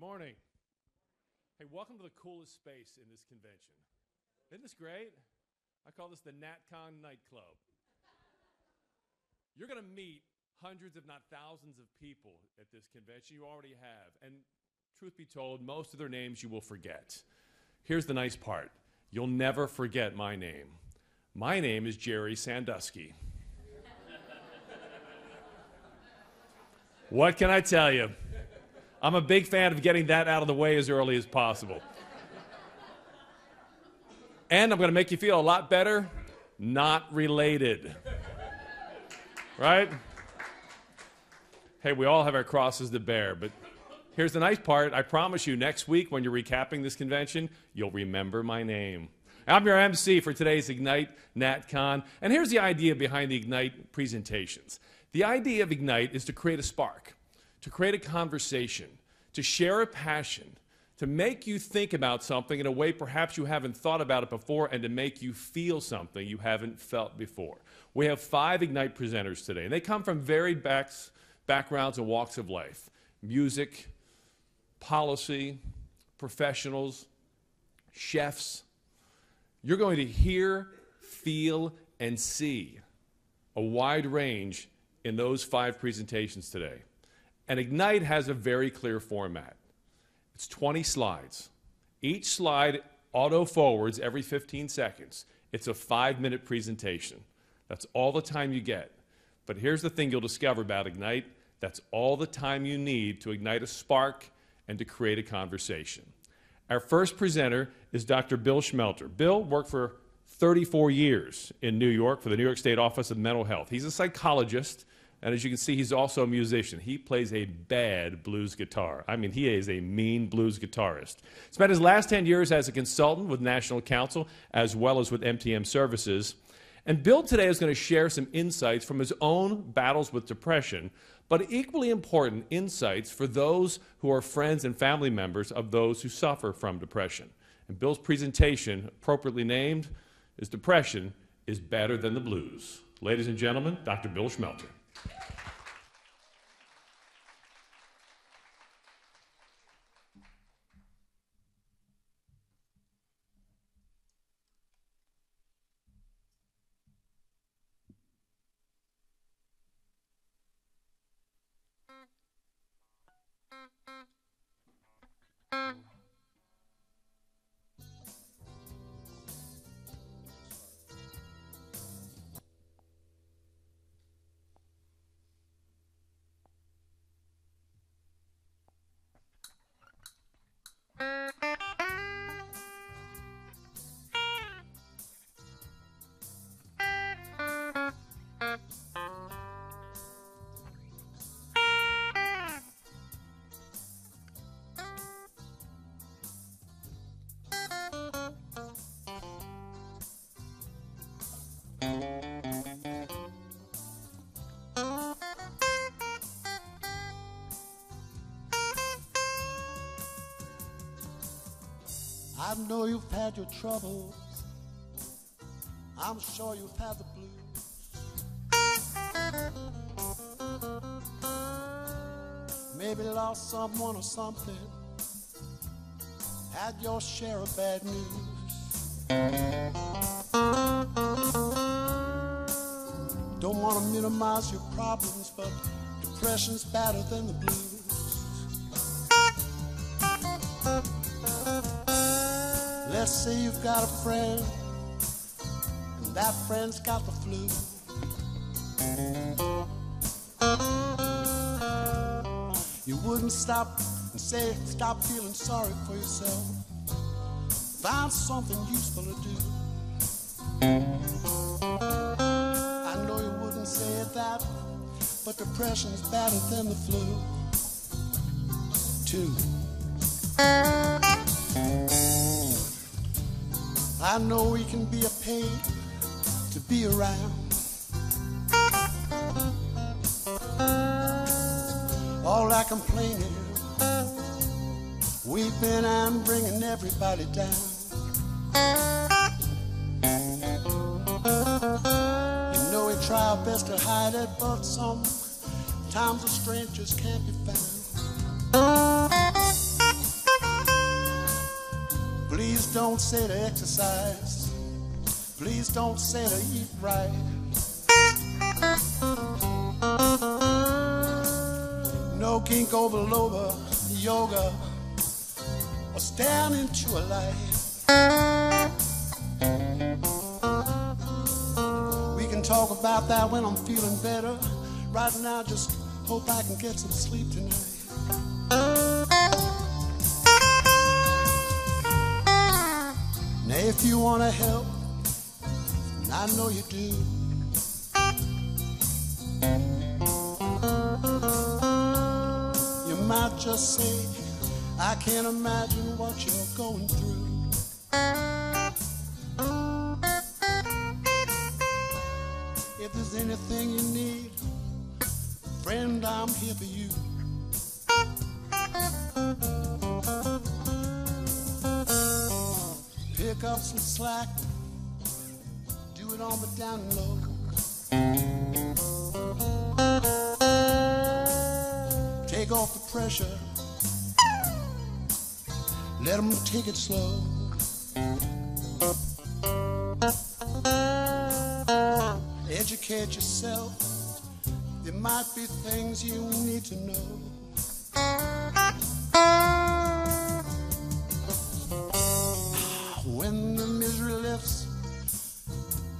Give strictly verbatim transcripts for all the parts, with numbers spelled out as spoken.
Good morning. Hey, welcome to the coolest space in this convention. Isn't this great? I call this the NatCon nightclub. You're going to meet hundreds, if not thousands, of people at this convention. You already have. And truth be told, most of their names you will forget. Here's the nice part. You'll never forget my name. My name is Jerry Sandusky. What can I tell you? I'm a big fan of getting that out of the way as early as possible. And I'm going to make you feel a lot better, not related. Right? Hey, we all have our crosses to bear, but here's the nice part. I promise you, next week when you're recapping this convention, you'll remember my name. I'm your M C for today's Ignite NatCon, and here's the idea behind the Ignite presentations. The idea of Ignite is to create a spark, to create a conversation, to share a passion, to make you think about something in a way perhaps you haven't thought about it before, and to make you feel something you haven't felt before. We have five Ignite presenters today, and they come from varied backs, backgrounds and walks of life: music, policy, professionals, chefs. You're going to hear, feel, and see a wide range in those five presentations today. And Ignite has a very clear format. It's twenty slides. Each slide auto forwards every fifteen seconds. It's a five-minute presentation. That's all the time you get. But here's the thing you'll discover about Ignite. That's all the time you need to ignite a spark and to create a conversation. Our first presenter is Doctor Bill Schmelter. Bill worked for thirty-four years in New York for the New York State Office of Mental Health. He's a psychologist, and as you can see, he's also a musician. He plays a bad blues guitar. I mean, he is a mean blues guitarist. Spent his last ten years as a consultant with National Council as well as with M T M Services. And Bill today is going to share some insights from his own battles with depression, but equally important insights for those who are friends and family members of those who suffer from depression. And Bill's presentation, appropriately named, is Depression is Better Than the Blues. Ladies and gentlemen, Doctor Bill Schmelter. I know you've had your troubles, I'm sure you've had the blues. Maybe lost someone or something, had your share of bad news. Don't want to minimize your problems, but depression's better than the blues. Let's say you've got a friend, and that friend's got the flu. You wouldn't stop and say, stop feeling sorry for yourself. Find something useful to do. I know you wouldn't say it that, but depression's better than the flu. Two. I know it can be a pain to be around. All that complaining, weeping and bringing everybody down. You know we try our best to hide it, but sometimes a stranger just can't be found. Please don't say to exercise. Please don't say to eat right. No kink over loba, yoga, or stand into a light. We can talk about that when I'm feeling better. Right now, just hope I can get some sleep tonight. Now if you want to help, and I know you do, you might just say, I can't imagine what you're going through. If there's anything you need, friend, I'm here for you. Pick up some slack, do it on the down low. Take off the pressure, let them take it slow. Educate yourself, there might be things you need to know. When the misery lifts,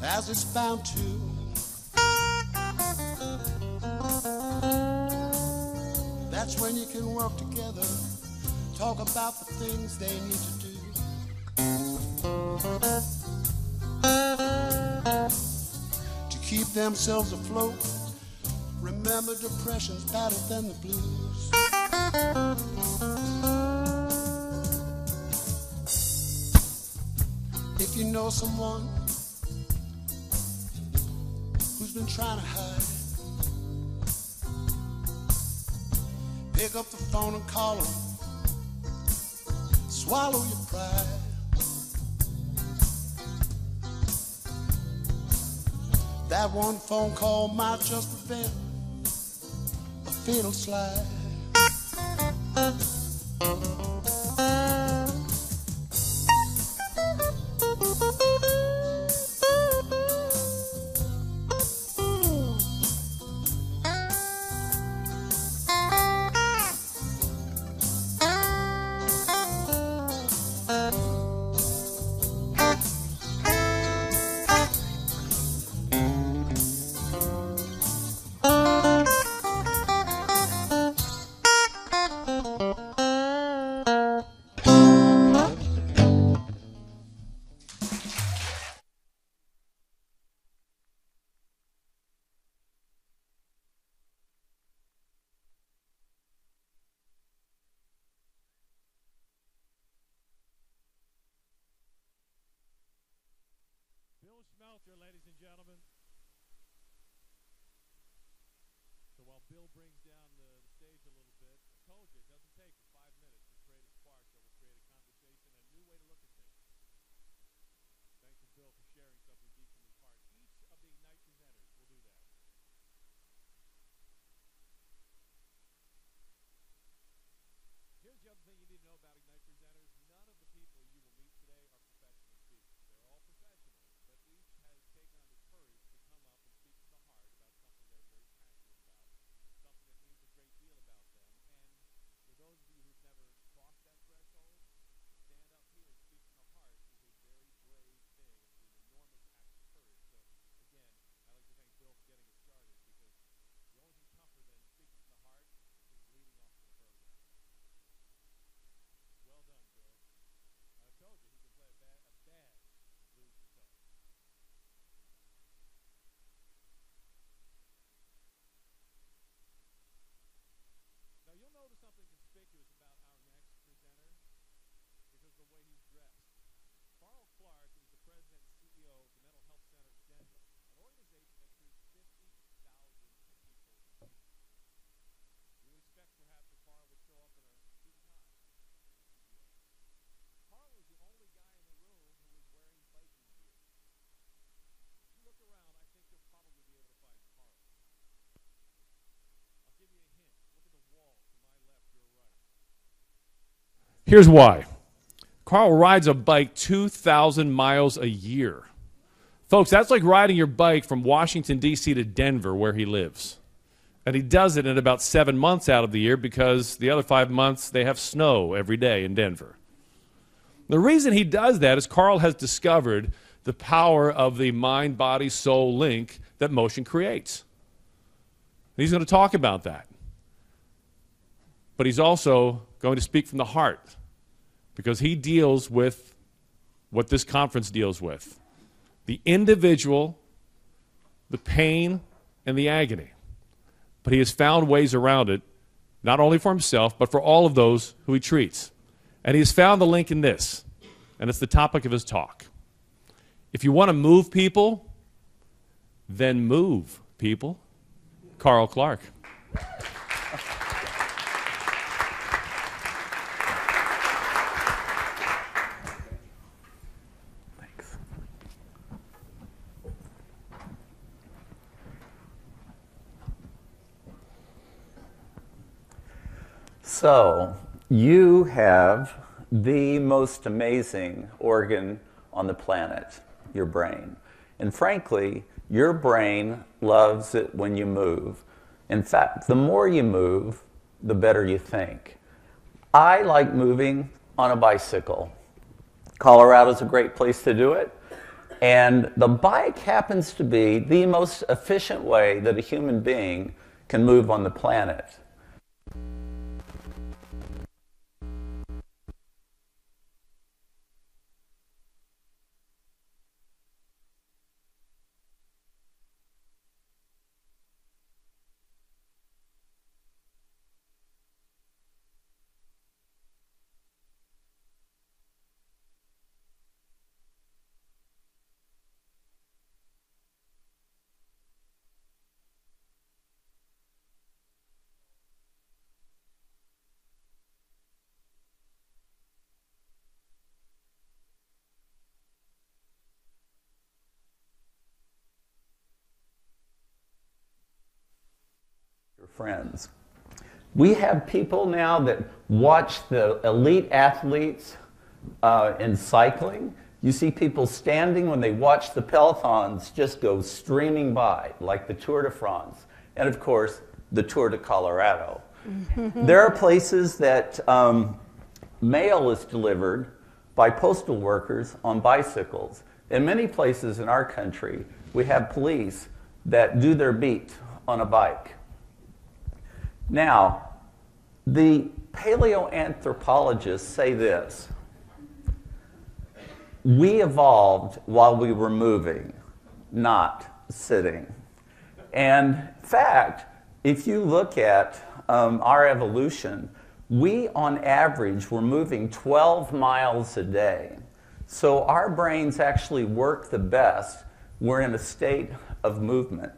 as it's bound to, that's when you can work together, talk about the things they need to do. To keep themselves afloat, remember depression's badder than the blues. If you know someone who's been trying to hide, pick up the phone and call them. Swallow your pride. That one phone call might just prevent a fatal slide. Bill Schmelter, ladies and gentlemen. So while Bill brings down the, the stage a little bit, I told you it doesn't take five minutes to create a spark that will create a conversation, a new way to look at things. Thanks to Bill for sharing something deep from his heart. Each of the Ignite presenters will do that. Here's the other thing you need to know about Ignite presenters. None of the people you will meet today are professional speakers. They're all professional. Here's why. Carl rides a bike two thousand miles a year. Folks, that's like riding your bike from Washington, D C to Denver, where he lives. And he does it in about seven months out of the year because the other five months they have snow every day in Denver. The reason he does that is Carl has discovered the power of the mind-body-soul link that motion creates. And he's going to talk about that. But he's also going to speak from the heart because he deals with what this conference deals with. The individual, the pain, and the agony. But he has found ways around it, not only for himself, but for all of those who he treats. And he has found the link in this, and it's the topic of his talk. If you want to move people, then move people. Carl Clark. So, you have the most amazing organ on the planet, your brain. And frankly, your brain loves it when you move. In fact, the more you move, the better you think. I like moving on a bicycle. Colorado's a great place to do it. And the bike happens to be the most efficient way that a human being can move on the planet. Friends. We have people now that watch the elite athletes uh, in cycling. You see people standing when they watch the pelotons just go streaming by, like the Tour de France, and of course, the Tour de Colorado. There are places that um, mail is delivered by postal workers on bicycles. In many places in our country, we have police that do their beat on a bike. Now, the paleoanthropologists say this. We evolved while we were moving, not sitting. And in fact, if you look at um, our evolution, we on average were moving twelve miles a day. So our brains actually work the best. We're in a state of movement.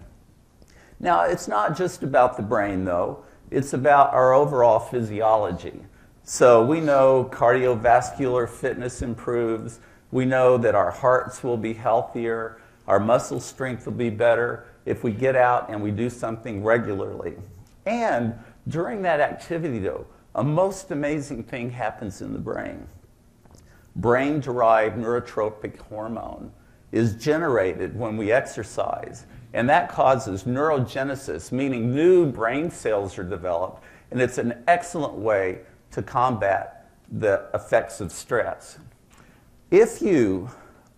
Now, it's not just about the brain, though. It's about our overall physiology. So we know cardiovascular fitness improves. We know that our hearts will be healthier. Our muscle strength will be better if we get out and we do something regularly. And during that activity, though, a most amazing thing happens in the brain. Brain-derived neurotropic hormone is generated when we exercise. And that causes neurogenesis, meaning new brain cells are developed. And it's an excellent way to combat the effects of stress. If you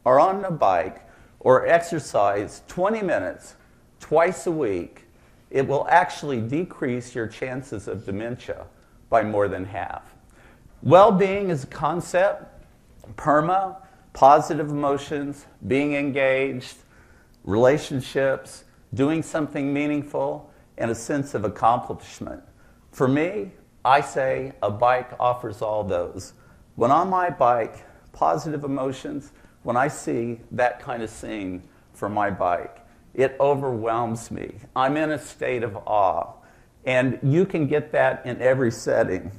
are on a bike or exercise twenty minutes twice a week, it will actually decrease your chances of dementia by more than half. Well-being is a concept, PERMA, positive emotions, being engaged, relationships, doing something meaningful, and a sense of accomplishment. For me, I say a bike offers all those. When on my bike, positive emotions, when I see that kind of scene from my bike, it overwhelms me. I'm in a state of awe. And you can get that in every setting.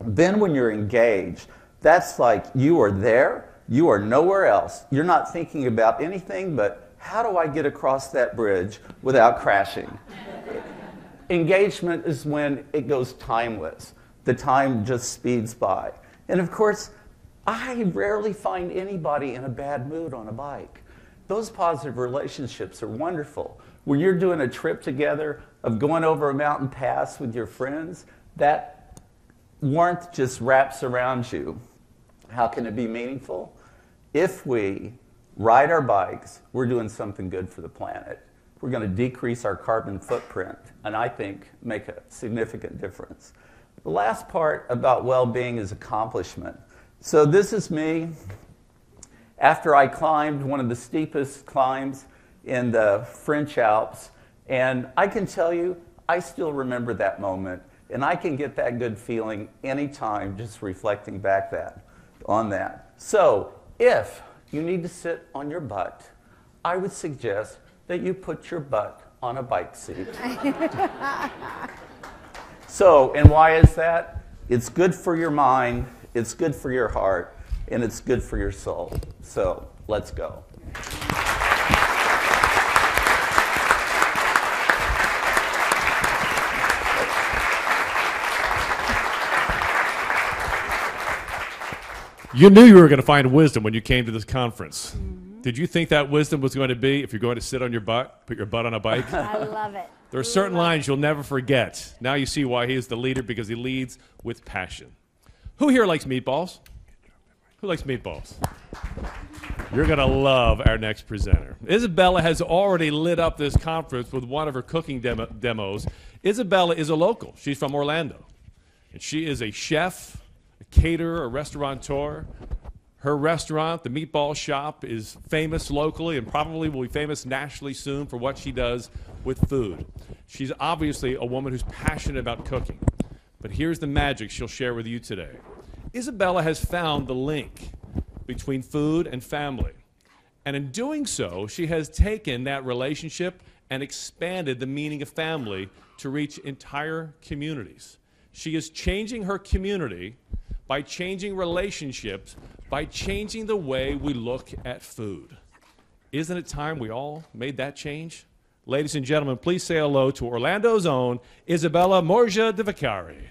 Then when you're engaged, that's like you are there, you are nowhere else. You're not thinking about anything but how do I get across that bridge without crashing? Engagement is when it goes timeless. The time just speeds by. And of course, I rarely find anybody in a bad mood on a bike. Those positive relationships are wonderful. When you're doing a trip together of going over a mountain pass with your friends, that warmth just wraps around you. How can it be meaningful? If we ride our bikes, we're doing something good for the planet. We're going to decrease our carbon footprint and I think make a significant difference. The last part about well-being is accomplishment. So this is me after I climbed one of the steepest climbs in the French Alps, and I can tell you I still remember that moment, and I can get that good feeling anytime just reflecting back that on that. So if you need to sit on your butt, I would suggest that you put your butt on a bike seat. So, and why is that? It's good for your mind, it's good for your heart, and it's good for your soul. So, let's go. You knew you were going to find wisdom when you came to this conference. Mm-hmm. Did you think that wisdom was going to be, if you're going to sit on your butt, put your butt on a bike? I love it. There are certain lines you'll never forget. Now you see why he is the leader, because he leads with passion. Who here likes meatballs? Who likes meatballs? You're going to love our next presenter. Isabella has already lit up this conference with one of her cooking demo demos. Isabella is a local. She's from Orlando. And she is a chef, a caterer, a restaurateur. Her restaurant, the Meatball Shop, is famous locally and probably will be famous nationally soon for what she does with food. She's obviously a woman who's passionate about cooking. But here's the magic she'll share with you today. Isabella has found the link between food and family. And in doing so, she has taken that relationship and expanded the meaning of family to reach entire communities. She is changing her community by changing relationships, by changing the way we look at food. Isn't it time we all made that change? Ladies and gentlemen, please say hello to Orlando's own Isabella Morgia di Vicari.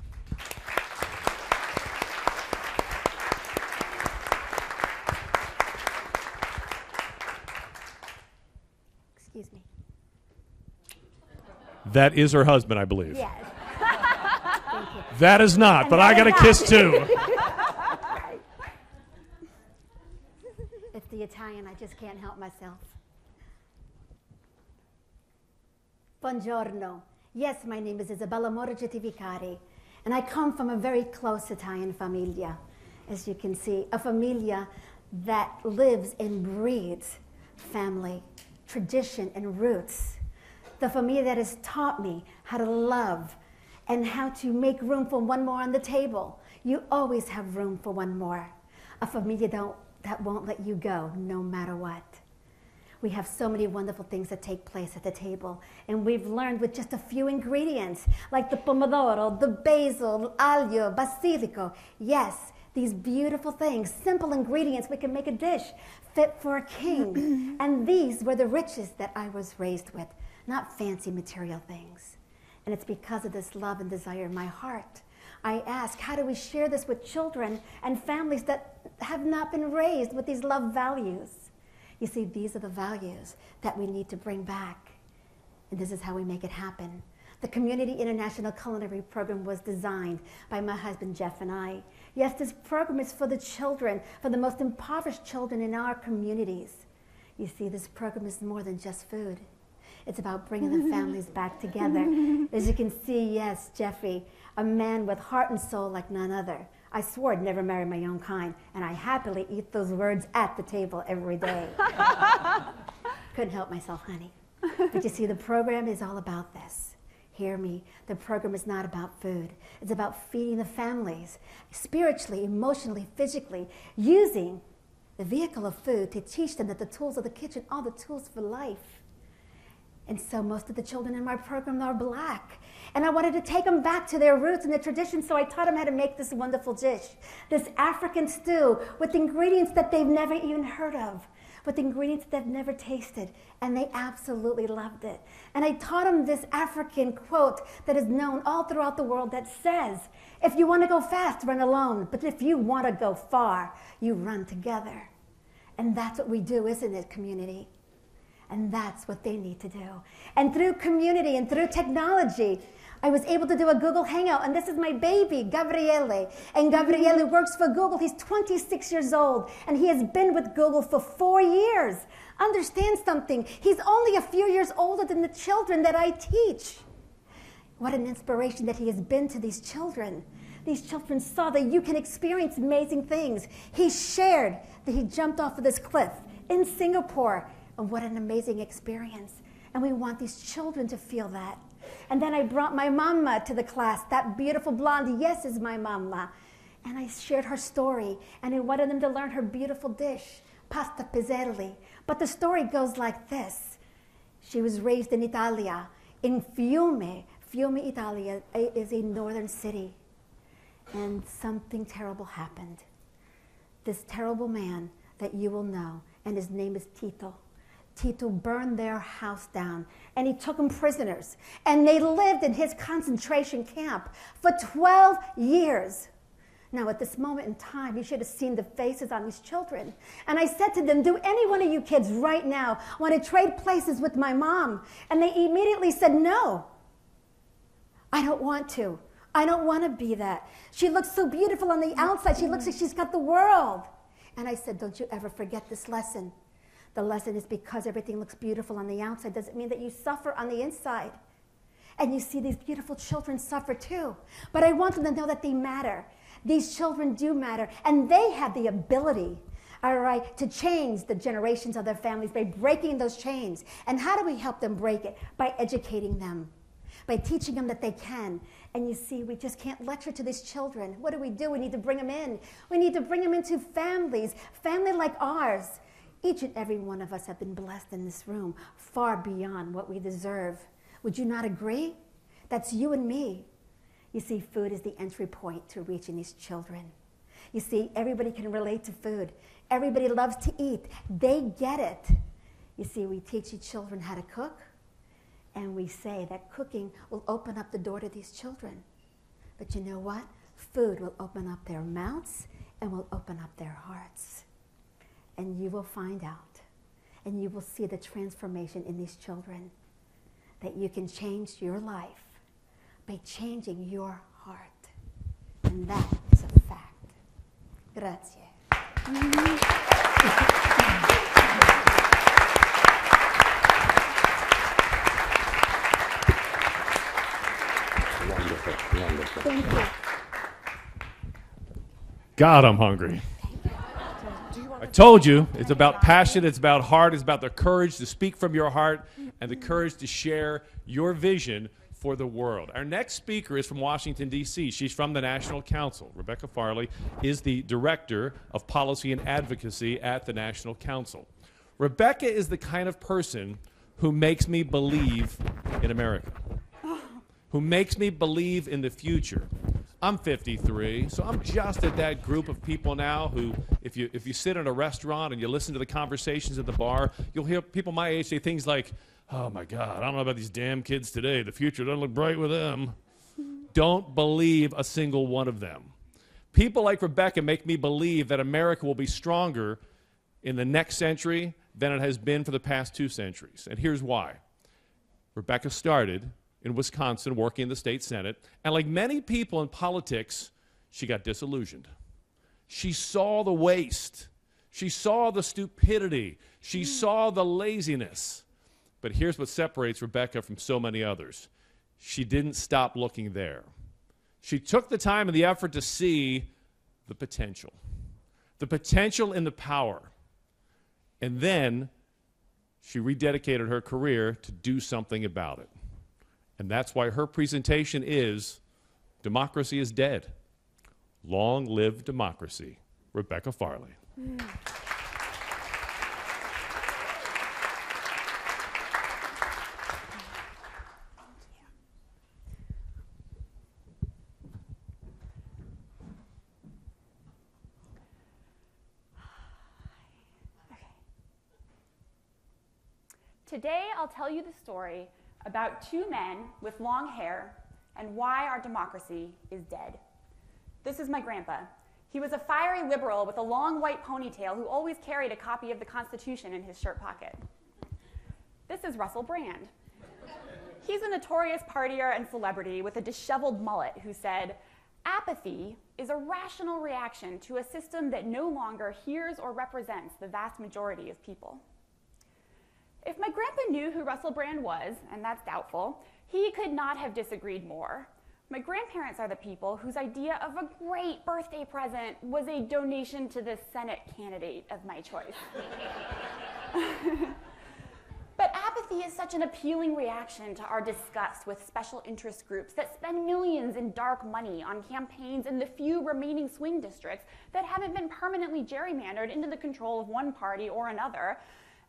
Excuse me. That is her husband, I believe. Yes. That is not, but I got a kiss too. It's the Italian, I just can't help myself. Buongiorno. Yes, my name is Isabella Morgia di Vicari, and I come from a very close Italian famiglia, as you can see, a famiglia that lives and breathes family, tradition, and roots. The famiglia that has taught me how to love and how to make room for one more on the table. You always have room for one more. A famiglia don't, that won't let you go, no matter what. We have so many wonderful things that take place at the table, and we've learned with just a few ingredients, like the pomodoro, the basil, aglio, basilico. Yes, these beautiful things, simple ingredients, we can make a dish fit for a king. And these were the riches that I was raised with, not fancy material things. And it's because of this love and desire in my heart. I ask, how do we share this with children and families that have not been raised with these love values? You see, these are the values that we need to bring back. And this is how we make it happen. The Community International Culinary Program was designed by my husband, Jeff, and I. Yes, this program is for the children, for the most impoverished children in our communities. You see, this program is more than just food. It's about bringing the families back together. As you can see, yes, Jeffrey, a man with heart and soul like none other. I swore I'd never marry my own kind, and I happily eat those words at the table every day. Couldn't help myself, honey. But you see, the program is all about this. Hear me, the program is not about food. It's about feeding the families, spiritually, emotionally, physically, using the vehicle of food to teach them that the tools of the kitchen are the tools for life. And so most of the children in my program are black. And I wanted to take them back to their roots and their tradition, so I taught them how to make this wonderful dish, this African stew with ingredients that they've never even heard of, with ingredients they've never tasted, and they absolutely loved it. And I taught them this African quote that is known all throughout the world that says, if you want to go fast, run alone, but if you want to go far, you run together. And that's what we do, isn't it, community? And that's what they need to do. And through community and through technology, I was able to do a Google Hangout, and this is my baby, Gabriele. And Gabriele works for Google. He's twenty-six years old, and he has been with Google for four years. Understand something. He's only a few years older than the children that I teach. What an inspiration that he has been to these children. These children saw that you can experience amazing things. He shared that he jumped off of this cliff in Singapore, and what an amazing experience. And we want these children to feel that. And then I brought my mama to the class, that beautiful blonde, yes, is my mama. And I shared her story, and I wanted them to learn her beautiful dish, pasta piselli. But the story goes like this. She was raised in Italia, in Fiume. Fiume, Italia is a northern city. And something terrible happened. This terrible man that you will know, and his name is Tito. Tito burned their house down, and he took them prisoners. And they lived in his concentration camp for twelve years. Now, at this moment in time, you should have seen the faces on these children. And I said to them, do any one of you kids right now want to trade places with my mom? And they immediately said, no, I don't want to. I don't want to be that. She looks so beautiful on the outside. She looks like she's got the world. And I said, don't you ever forget this lesson. The lesson is, because everything looks beautiful on the outside doesn't mean that you suffer on the inside. And you see these beautiful children suffer too. But I want them to know that they matter. These children do matter. And they have the ability, all right, to change the generations of their families by breaking those chains. And how do we help them break it? By educating them, by teaching them that they can. And you see, we just can't lecture to these children. What do we do? We need to bring them in. We need to bring them into families, family like ours. Each and every one of us have been blessed in this room, far beyond what we deserve. Would you not agree? That's you and me. You see, food is the entry point to reaching these children. You see, everybody can relate to food. Everybody loves to eat. They get it. You see, we teach these children how to cook, and we say that cooking will open up the door to these children. But you know what? Food will open up their mouths and will open up their hearts. And you will find out, and you will see the transformation in these children, that you can change your life by changing your heart. And that is a fact. Grazie. Wonderful, wonderful. Thank you. God, I'm hungry. I told you, it's about passion, it's about heart, it's about the courage to speak from your heart and the courage to share your vision for the world. Our next speaker is from Washington, D C She's from the National Council. Rebecca Farley is the Director of Policy and Advocacy at the National Council. Rebecca is the kind of person who makes me believe in America, who makes me believe in the future. I'm fifty-three, so I'm just at that group of people now who, if you if you sit in a restaurant and you listen to the conversations at the bar, you'll hear people my age say things like, oh my God, I don't know about these damn kids today. The future doesn't look bright with them. Don't believe a single one of them. People like Rebecca make me believe that America will be stronger in the next century than it has been for the past two centuries. And here's why. Rebecca started in Wisconsin, working in the state senate, and like many people in politics, she got disillusioned. She saw the waste. She saw the stupidity. She mm. saw the laziness. But here's what separates Rebecca from so many others. She didn't stop looking there. She took the time and the effort to see the potential, the potential in the power. And then she rededicated her career to do something about it. And that's why her presentation is Democracy is Dead. Long live democracy. Rebecca Farley. Mm. Today, I'll tell you the story about two men with long hair and why our democracy is dead. This is my grandpa. He was a fiery liberal with a long white ponytail who always carried a copy of the Constitution in his shirt pocket. This is Russell Brand. He's a notorious partier and celebrity with a disheveled mullet who said, "Apathy is a rational reaction to a system that no longer hears or represents the vast majority of people." If my grandpa knew who Russell Brand was, and that's doubtful, he could not have disagreed more. My grandparents are the people whose idea of a great birthday present was a donation to the Senate candidate of my choice. But apathy is such an appealing reaction to our disgust with special interest groups that spend millions in dark money on campaigns in the few remaining swing districts that haven't been permanently gerrymandered into the control of one party or another,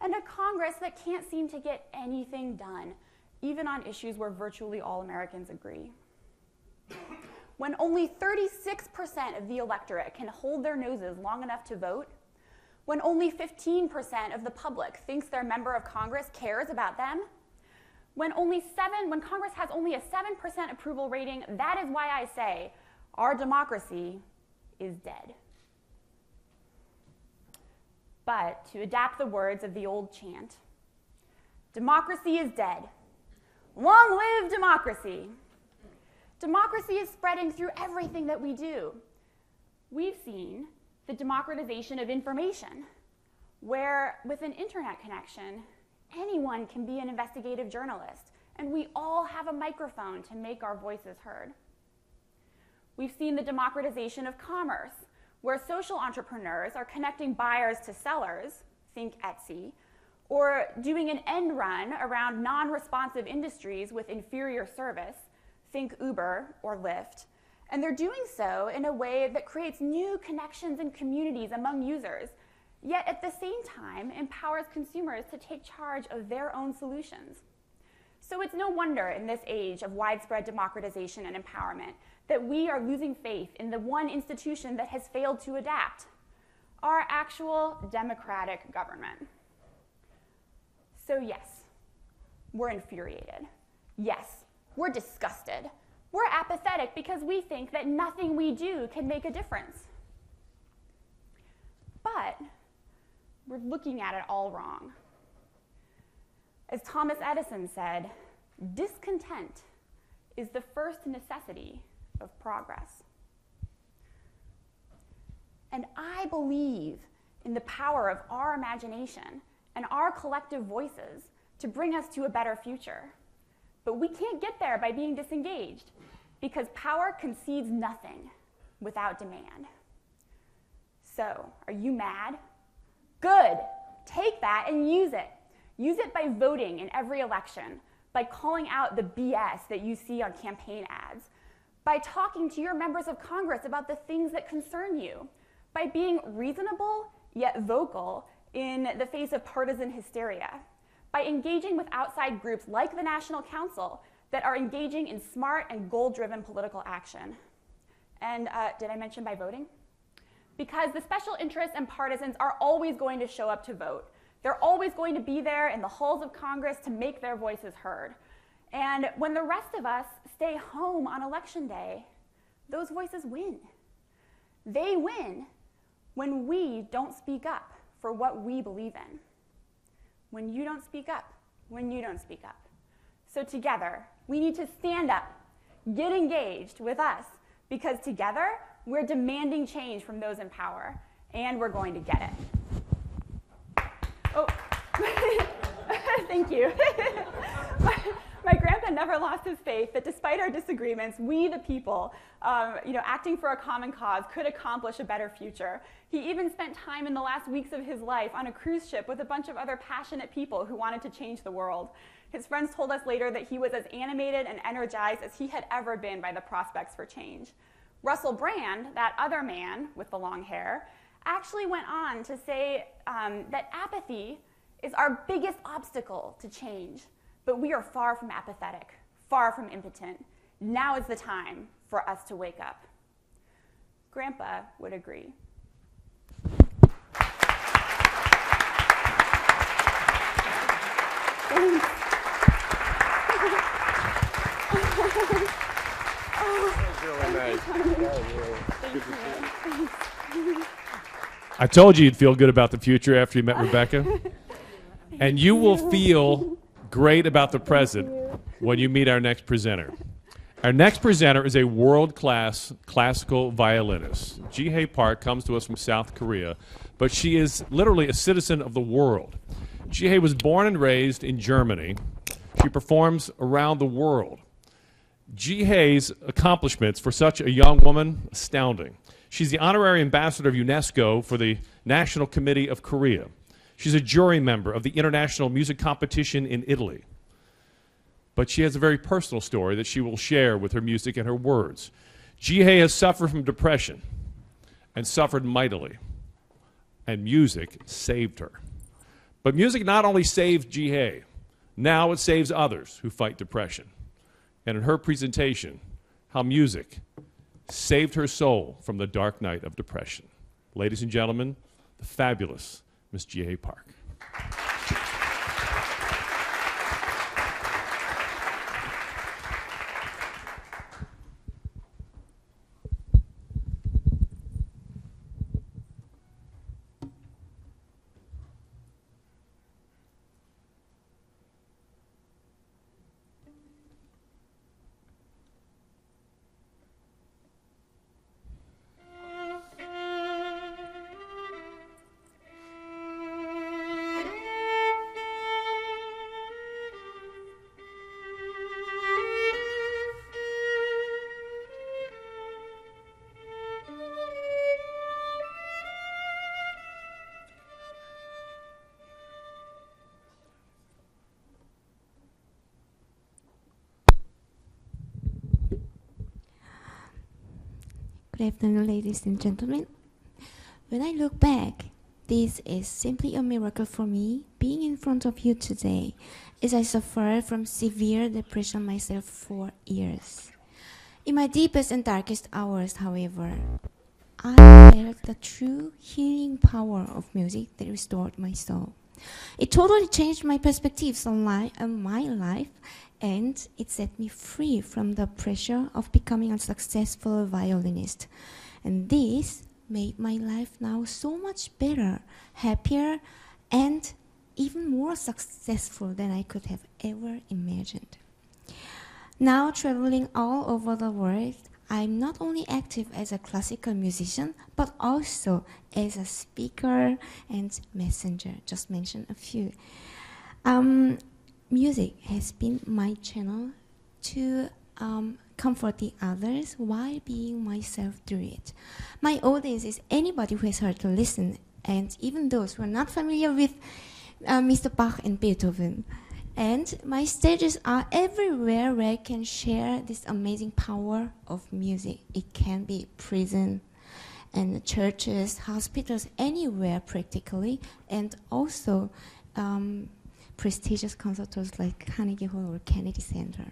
and a Congress that can't seem to get anything done, even on issues where virtually all Americans agree. When only thirty-six percent of the electorate can hold their noses long enough to vote, when only fifteen percent of the public thinks their member of Congress cares about them, when only seven, when Congress has only a seven percent approval rating, that is why I say our democracy is dead. But to adapt the words of the old chant, democracy is dead. Long live democracy. Democracy is spreading through everything that we do. We've seen the democratization of information, where with an internet connection, anyone can be an investigative journalist, and we all have a microphone to make our voices heard. We've seen the democratization of commerce, where social entrepreneurs are connecting buyers to sellers, think Etsy, or doing an end run around non-responsive industries with inferior service, think Uber or Lyft. And they're doing so in a way that creates new connections and communities among users, yet at the same time empowers consumers to take charge of their own solutions. So it's no wonder in this age of widespread democratization and empowerment that we are losing faith in the one institution that has failed to adapt, our actual democratic government. So yes, we're infuriated. Yes, we're disgusted. We're apathetic because we think that nothing we do can make a difference. But we're looking at it all wrong. As Thomas Edison said, discontent is the first necessity of progress. And I believe in the power of our imagination and our collective voices to bring us to a better future. But we can't get there by being disengaged, because power concedes nothing without demand. So, are you mad? Good. Take that and use it. Use it by voting in every election, by calling out the B S that you see on campaign ads, by talking to your members of Congress about the things that concern you, by being reasonable yet vocal in the face of partisan hysteria, by engaging with outside groups like the National Council that are engaging in smart and goal-driven political action. And uh, did I mention by voting? Because the special interests and partisans are always going to show up to vote. They're always going to be there in the halls of Congress to make their voices heard. And when the rest of us stay home on election day, those voices win. They win when we don't speak up for what we believe in. When you don't speak up, when you don't speak up. So together, we need to stand up, get engaged with us, because together, we're demanding change from those in power, and we're going to get it. Oh, thank you. my, my grandpa never lost his faith that despite our disagreements, we the people, um, you know, acting for a common cause could accomplish a better future. He even spent time in the last weeks of his life on a cruise ship with a bunch of other passionate people who wanted to change the world. His friends told us later that he was as animated and energized as he had ever been by the prospects for change. Russell Brand, that other man with the long hair, actually went on to say um, that apathy is our biggest obstacle to change. But we are far from apathetic, far from impotent. Now is the time for us to wake up. Grandpa would agree. I told you you'd feel good about the future after you met Rebecca. And you will feel great about the present when you meet our next presenter. Our next presenter is a world-class classical violinist. Jie Hae Park comes to us from South Korea, but she is literally a citizen of the world. Jie Hae was born and raised in Germany. She performs around the world. Jie Hae's accomplishments for such a young woman, astounding. She's the honorary ambassador of UNESCO for the National Committee of Korea. She's a jury member of the International Music Competition in Italy. But she has a very personal story that she will share with her music and her words. Jie Hae has suffered from depression and suffered mightily. And music saved her. But music not only saved Jie Hae, now it saves others who fight depression. And in her presentation, how music saved her soul from the dark night of depression. Ladies and gentlemen, the fabulous Miss Jie Hae Park. Good afternoon, ladies and gentlemen. When I look back, this is simply a miracle for me, being in front of you today, as I suffered from severe depression myself for years. In my deepest and darkest hours, however, I felt the true healing power of music that restored my soul. It totally changed my perspectives on life and my life, and it set me free from the pressure of becoming a successful violinist. And this made my life now so much better, happier, and even more successful than I could have ever imagined. Now, traveling all over the world, I'm not only active as a classical musician, but also as a speaker and messenger, just mention a few. Um, music has been my channel to um, comfort the others while being myself through it. My audience is anybody who has heard to listen, and even those who are not familiar with uh, Mister Bach and Beethoven. And my stages are everywhere where I can share this amazing power of music. It can be prison and churches, hospitals, anywhere practically, and also um, prestigious concerts like Carnegie Hall or Kennedy Center.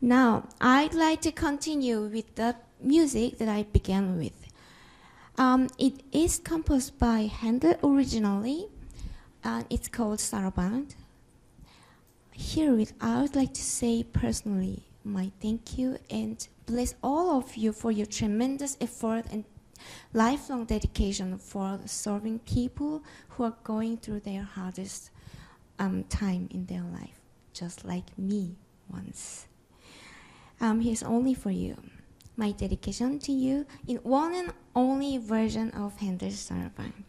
Now, I'd like to continue with the music that I began with. Um, it is composed by Handel originally, and it's called Sarabande. Herewith, I would like to say personally my thank you and bless all of you for your tremendous effort and lifelong dedication for serving people who are going through their hardest um, time in their life, just like me once. Um, here's only for you, my dedication to you in one and only version of Handel's Sarabande.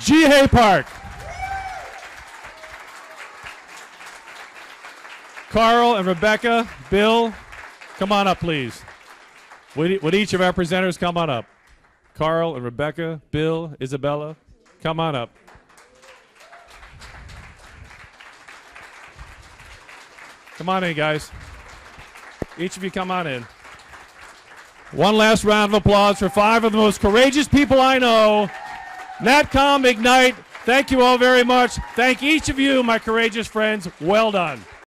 Jie Hae Park. Carl and Rebecca, Bill, come on up, please. Would, would each of our presenters come on up? Carl and Rebecca, Bill, Isabella, come on up. Come on in, guys. Each of you come on in. One last round of applause for five of the most courageous people I know. NatCom, Ignite, thank you all very much. Thank each of you, my courageous friends. Well done.